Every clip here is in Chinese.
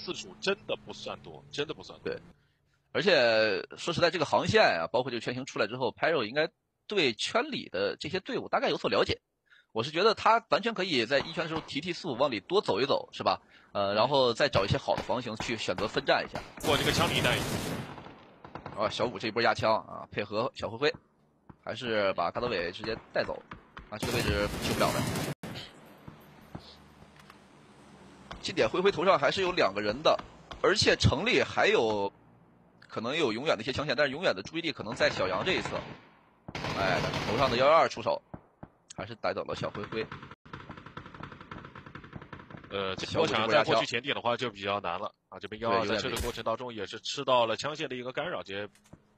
次数真的不算多，真的不算多。对，而且说实在，这个航线啊，包括这个全行出来之后 ，Pyro 应该对圈里的这些队伍大概有所了解。我是觉得他完全可以在一圈的时候提提四五往里多走一走，是吧？然后再找一些好的房型去选择分站一下。哇，这个枪迷带！啊，小五这一波压枪啊，配合小灰灰，还是把大头尾直接带走啊，这个位置去不了的。 这点灰灰头上还是有两个人的，而且城里还有可能有永远的一些枪线，但是永远的注意力可能在小杨这一侧。哎，头上的112出手，还是逮到了小灰灰。我想在过去前点的话就比较难了啊，这边112在撤退过程当中也是吃到了枪线的一个干扰，直接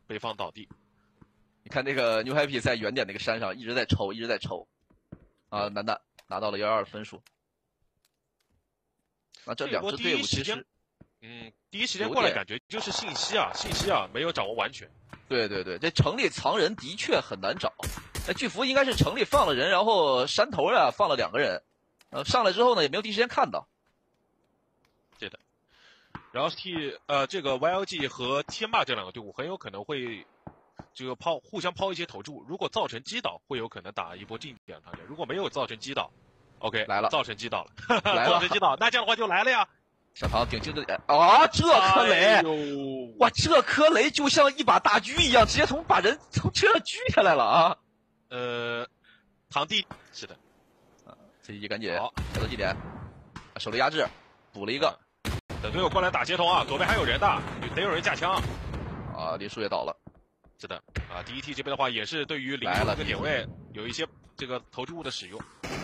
被放倒地。你看这个 New Happy 在远点那个山上一直在抽，一直在抽。啊，楠楠拿到了112的分数。 啊，这两支队伍其实，第一时间过来感觉就是信息啊没有掌握完全。对对对，这城里藏人的确很难找。那巨幅应该是城里放了人，然后山头啊放了两个人，上来之后呢也没有第一时间看到。对的。然后这个 YLG 和天霸这两个队伍很有可能会这个互相抛一些投注，如果造成击倒，会有可能打一波近点团战；如果没有造成击倒。 OK， 来了，造成击倒了，来了造成击倒，那这样的话就来了呀。小唐顶进的点，啊，这颗雷，哎、哇，这颗雷就像一把大狙一样，直接把人从车上狙下来了啊。堂弟是的，啊，这一赶紧来到地点，手雷压制，补了一个，等队友过来打协同啊，左边还有人的，得有人架枪。啊，林叔也倒了，是的，啊 ，DDT 这边的话也是对于林叔这个点位有一些这个投掷物的使用。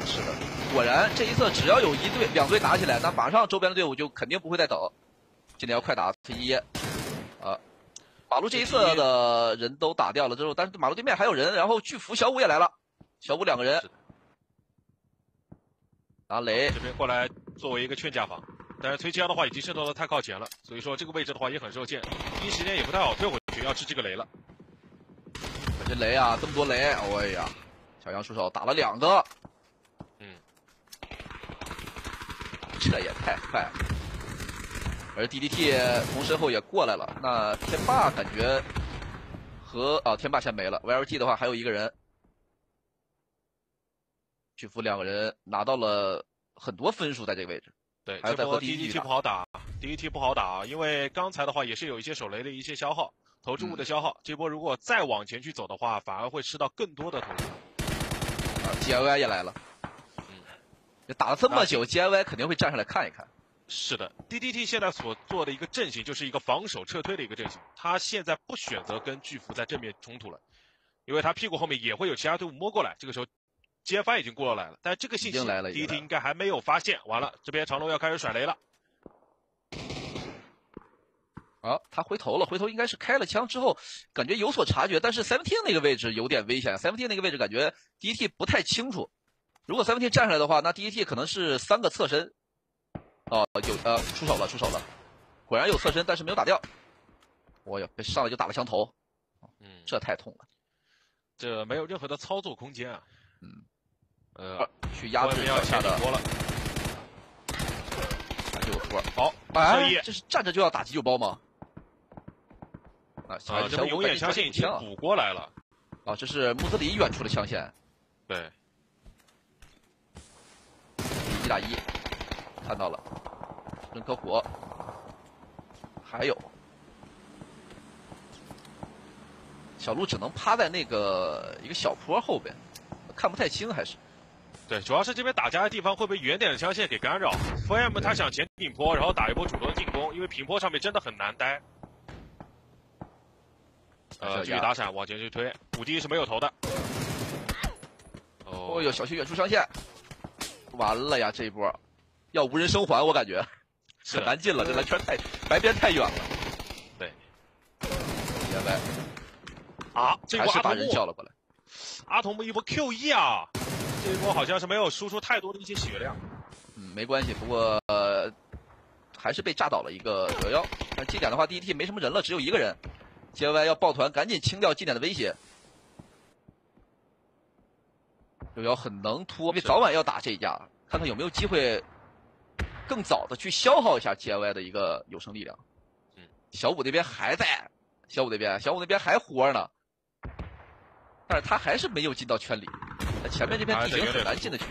是的，果然这一侧只要有一队、两队打起来，那马上周边的队伍就肯定不会再等。今天要快打C1，马路这一侧的人都打掉了之后，但是马路对面还有人，然后巨幅小五也来了，小五两个人拿雷这边过来作为一个劝架防，但是推枪的话已经渗透的太靠前了，所以说这个位置的话也很受限，第一时间也不太好退回去，要吃这个雷了。这雷啊，这么多雷，哎呀，小杨出手打了两个。 这也太快了，而 DDT 从身后也过来了。那天霸感觉和天霸先没了 ，YLG 的话还有一个人。巨幅两个人拿到了很多分数，在这个位置。对，还有在和 DDT 不好打 ，DDT 不好打，因为刚才的话也是有一些手雷的一些消耗，投掷物的消耗。这波如果再往前去走的话，反而会吃到更多的投掷。GIY 也来了。 打了这么久 ，GIY 肯定会站上来看一看。是的 ，DDT 现在所做的一个阵型就是一个防守撤退的一个阵型，他现在不选择跟巨幅在正面冲突了，因为他屁股后面也会有其他队伍摸过来。这个时候 ，GFI 已经过来了，但这个信息 DDT 应该还没有发现。完了，这边长龙要开始甩雷了。啊，他回头了，回头应该是开了枪之后，感觉有所察觉，但是 17 那个位置有点危险 ，17 那个位置感觉 DDT 不太清楚。 如果17站上来的话，那 DDT 可能是三个侧身，出手了，果然有侧身，但是没有打掉。我也上来就打了枪头，这太痛了，这没有任何的操作空间啊。去压制脚下的。好，哎，这是站着就要打急救包吗？啊，这边永远枪线已经补过来了。啊，这是穆斯里远处的枪线。对。 1打1，看到了，扔颗火，还有小鹿只能趴在那个一个小坡后边，看不太清还是。对，主要是这边打架的地方会被远点的枪线给干扰。FM 他想前顶坡，然后打一波主动进攻，因为平坡上面真的很难待。继续打闪，往前去推，5D 是没有头的。哦呦，小心远处枪线。 完了呀，这一波要无人生还，我感觉很难进了。这蓝圈太白边太远了。对，原来啊，这波还是把人叫了过来。阿童木一波 Q1啊，这一波好像是没有输出太多的一些血量。没关系，不过还是被炸倒了一个911。但近点的话，DDT 没什么人了，只有一个人。JY 要抱团，赶紧清掉近点的威胁。 911很能拖，因为早晚要打这一架，看看有没有机会更早的去消耗一下 GIY 的一个有生力量。嗯，小五那边还在，小五那边还活呢，但是他还是没有进到圈里，前面这片地形很难进得去。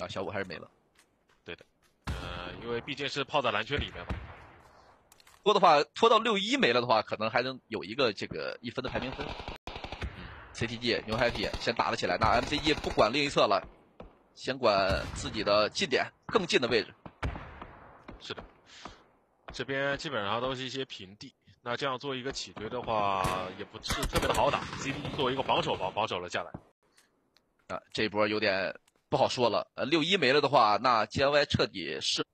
啊，小五还是没了。对的，因为毕竟是泡在蓝圈里面嘛。拖的话，拖到6-1没了的话，可能还能有一个这个1分的排名分。CTG 牛 happy 先打了起来，那 MCG 不管另一侧了，先管自己的近点更近的位置。是的，这边基本上都是一些平地，那这样做一个起堆的话，也不是特别的好打。CDG 作为一个防守了下来。啊，这一波有点不好说了。6-1没了的话，那 GIY 彻底是。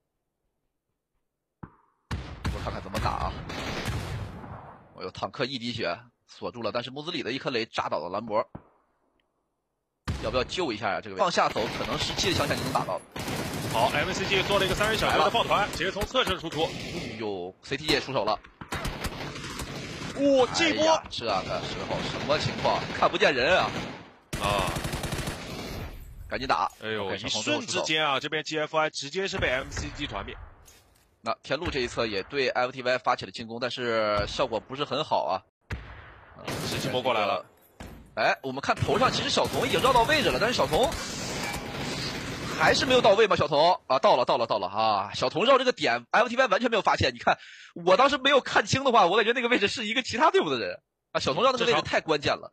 我看看怎么打啊！我有坦克一滴血。锁住了，但是穆兹里的一颗雷扎倒了兰博，要不要救一下呀、啊？这个放下走，可能17的枪下就能打到了。好 ，MCG 做了一个3人小球的抱团，直接从侧身输出。哟 ，CTG 也出手了。哇、哦，这波、哎、这个时候什么情况？看不见人啊！啊，赶紧打！哎呦， okay, 一瞬之间啊，这边 GFI 直接是被 MCG 团灭。那天路这一侧也对 FTY 发起了进攻，但是效果不是很好啊。时机拨过来了，哎，我们看头上其实小童已经绕到位置了，但是小童还是没有到位吗？小童啊，到了啊！小童绕这个点 ，FTY 完全没有发现。你看，我当时没有看清的话，我感觉那个位置是一个其他队伍的人啊。小童绕那个位置太关键了。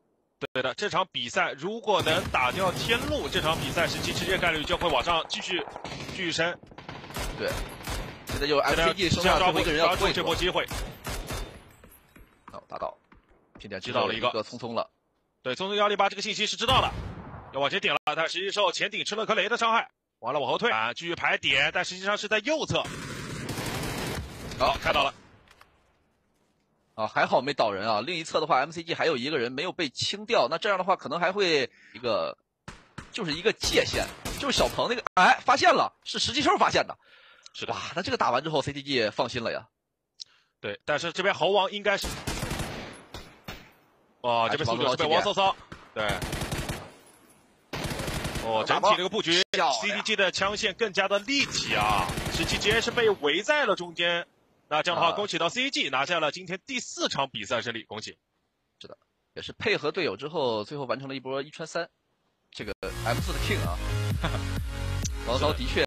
对的，这场比赛如果能打掉天路，这场比赛17世界概率就会往上继续升。对，现在就 MCG 身上有一个人要抓住这波机会。好，打到。偏点知道了一个匆了，对，匆匆108这个信息是知道了，要往前顶了，但实际受前顶吃了颗雷的伤害，完了往后退啊，继续排点，但实际上是在右侧。好，看到了，啊，还好没倒人啊。另一侧的话 ，MCG 还有一个人没有被清掉，那这样的话可能还会一个，就是一个界限，就是小鹏那个，哎，发现了，是实际兽发现的，是的，哇，那这个打完之后 ，CTG 放心了呀。对，但是这边猴王应该是。哦，这边苏九被王骚骚，对。哦，整体这个布局 ，CDG 的枪线更加的立体啊！17GA是被围在了中间，那这样的话，恭喜到 CDG 拿下了今天第4场比赛胜利，恭喜！是的，也是配合队友之后，最后完成了一波1穿3，这个 M4 的 King 啊，王骚的确